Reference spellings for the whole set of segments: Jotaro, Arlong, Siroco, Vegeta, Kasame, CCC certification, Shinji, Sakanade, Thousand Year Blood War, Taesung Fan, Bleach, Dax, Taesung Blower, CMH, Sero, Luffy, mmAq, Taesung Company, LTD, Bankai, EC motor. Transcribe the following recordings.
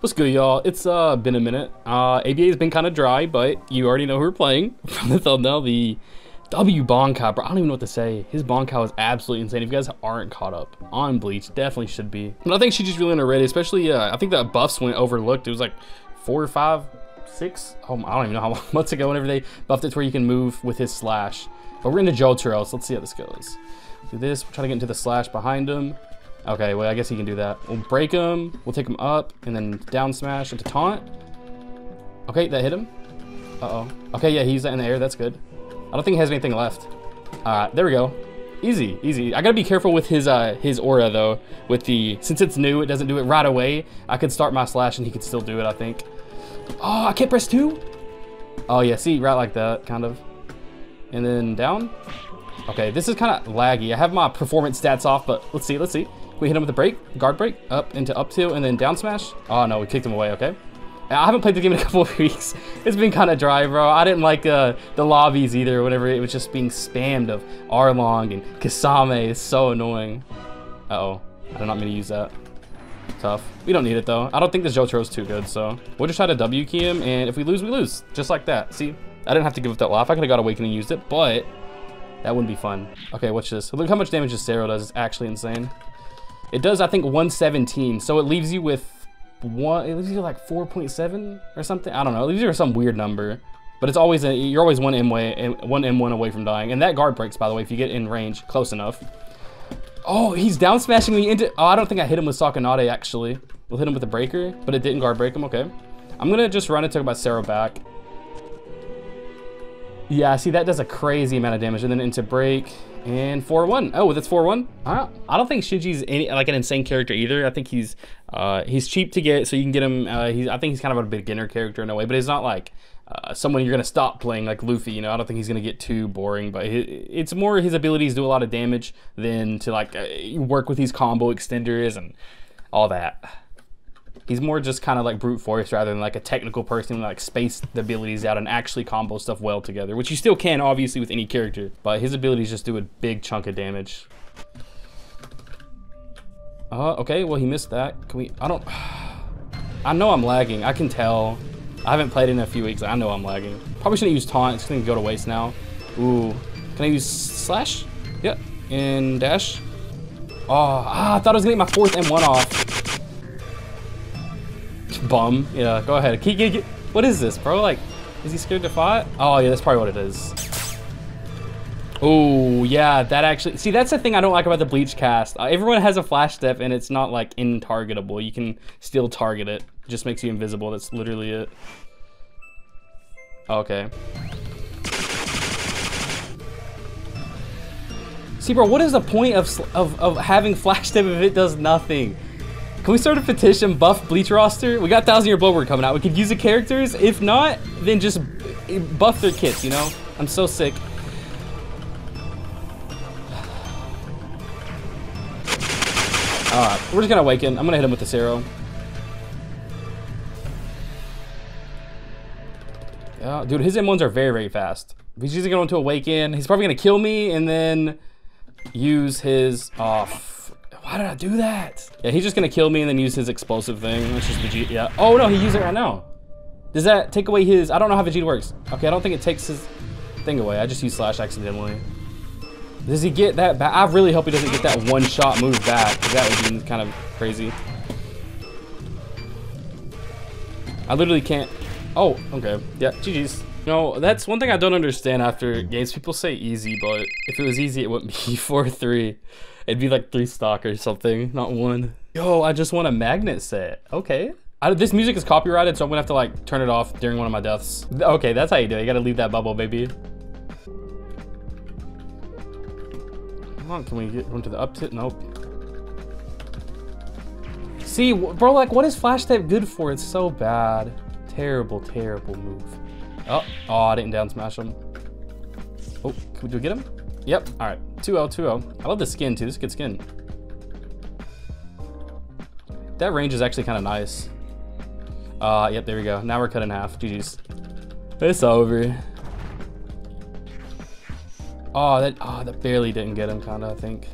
What's good, y'all? It's been a minute. ABA's been kind of dry, but you already know who we're playing from the thumbnail. The W Bankai, bro. I don't even know what to say. His Bankai was absolutely insane. If you guys aren't caught up on Bleach, definitely should be. But I think she's just really underrated, especially I think that buffs went overlooked. It was like 4 or 5, 6. Oh, I don't even know how long months ago. Whenever they buffed it to where you can move with his slash. But we're into Jotaro, so let's see how this goes. Let's do this. We're trying to get into the slash behind him. Okay, well, I guess he can do that. We'll break him, we'll take him up, and then down smash into taunt. Okay, that hit him. Uh-oh. Okay, yeah, he's in the air, that's good. I don't think he has anything left. There we go. Easy, easy. I gotta be careful with his aura, though. With the, since it's new, it doesn't do it right away. I could start my slash and he could still do it, I think. Oh, I can't press 2? Oh, yeah, see, right like that, kind of. And then down. Okay, this is kind of laggy. I have my performance stats off, but let's see, let's see. We hit him with a break, guard break, up into up two, and then down smash. Oh no, we kicked him away, okay. I haven't played the game in a couple of weeks. It's been kind of dry, bro. I didn't like the lobbies either, whenever it was just being spammed of Arlong and Kasame. It's so annoying. Uh-oh, I did not mean to use that. Tough. We don't need it though. I don't think this Jotaro's too good, so. We'll just try to W key him, and if we lose, we lose. Just like that, see? I didn't have to give up that life. I could've got Awakening and used it, but that wouldn't be fun. Okay, watch this. Look how much damage this Sero does. It's actually insane. It does, I think, 117. So it leaves you with one. It leaves you with like 4.7 or something. I don't know. It leaves you with some weird number. But it's always a, you're always one M1 away from dying. And that guard breaks, by the way, if you get in range close enough. Oh, he's down smashing me into. Oh, I don't think I hit him with Sakanade actually. We'll hit him with a breaker, but it didn't guard break him. Okay, I'm gonna just run and talk about Sero back. Yeah, see, that does a crazy amount of damage. And then into break and 4-1. Oh, that's 4-1. I don't think Shinji's any, like, an insane character either. I think he's cheap to get, so you can get him. I think he's kind of a beginner character in a way, but he's not like someone you're going to stop playing like Luffy. You know, I don't think he's going to get too boring, but it's more his abilities do a lot of damage than to like work with these combo extenders and all that. He's more just kind of like brute force rather than like a technical person who like space the abilities out and actually combo stuff well together, which you still can obviously with any character, but his abilities just do a big chunk of damage. Okay, well he missed that. Can we, I know I'm lagging, I can tell. I haven't played in a few weeks, I know I'm lagging. Probably shouldn't use taunt, it's gonna go to waste now. Ooh, can I use slash? Yep, and dash. Oh, I thought I was gonna get my 4th M1 off. Bum. Yeah, go ahead. What is this, bro? Like, is he scared to fight? Oh, yeah, that's probably what it is. Oh, yeah, that actually... See, that's the thing I don't like about the Bleach cast. Everyone has a flash step, and it's not, like, intargetable. You can still target it. It just makes you invisible. That's literally it. Okay. See, bro, what is the point of having flash step if it does nothing? Can we start a petition, buff Bleach roster? We got Thousand Year Blood War coming out. We could use the characters. If not, then just buff their kits, you know? I'm so sick. All right, we're just gonna awaken. I'm gonna hit him with the Sero. Yeah, dude, his M1s are very, very fast. He's just going to awaken. He's probably gonna kill me and then use his off. Why did I do that? Yeah, he's just gonna kill me and then use his explosive thing. That's just Vegeta, yeah. Oh no, he used it right now. Does that take away his, I don't know how Vegeta works. Okay, I don't think it takes his thing away. I just used slash accidentally. Does he get that back? I really hope he doesn't get that one shot move back, because that would be kind of crazy. I literally can't, oh, okay. Yeah, GG's. No, that's one thing I don't understand after games. People say easy, but if it was easy, it wouldn't be 4-3. It'd be like 3 stock or something, not 1. Yo, I just want a magnet set. Okay. This music is copyrighted, so I'm gonna have to like turn it off during one of my deaths. Okay, that's how you do it. You gotta leave that bubble, baby. Come on, can we get one to the up tip? Nope. See, bro, like what is flash step good for? It's so bad. Terrible, terrible move. Oh, I didn't down smash him. Oh, do we get him? Yep, all right, 2-0, 2-0. I love this skin too, this is good skin. That range is actually kind of nice. Yep, there we go. Now we're cut in half, GG's. It's over. Oh, that barely didn't get him kinda, I think.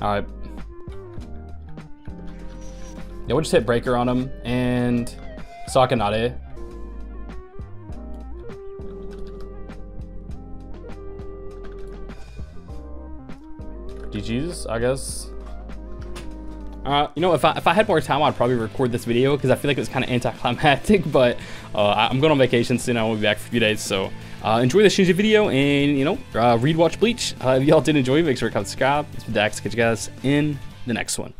Alright. Yeah, we'll just hit Breaker on him and Sakanade. GG's, I guess. You know, if I had more time, I'd probably record this video because I feel like it was kind of anticlimactic, but I'm going on vacation soon. I won't be back for a few days, so enjoy the Shinji video and, you know, read, watch Bleach. If y'all did enjoy, make sure to subscribe. It's been Dax. Catch you guys in the next one.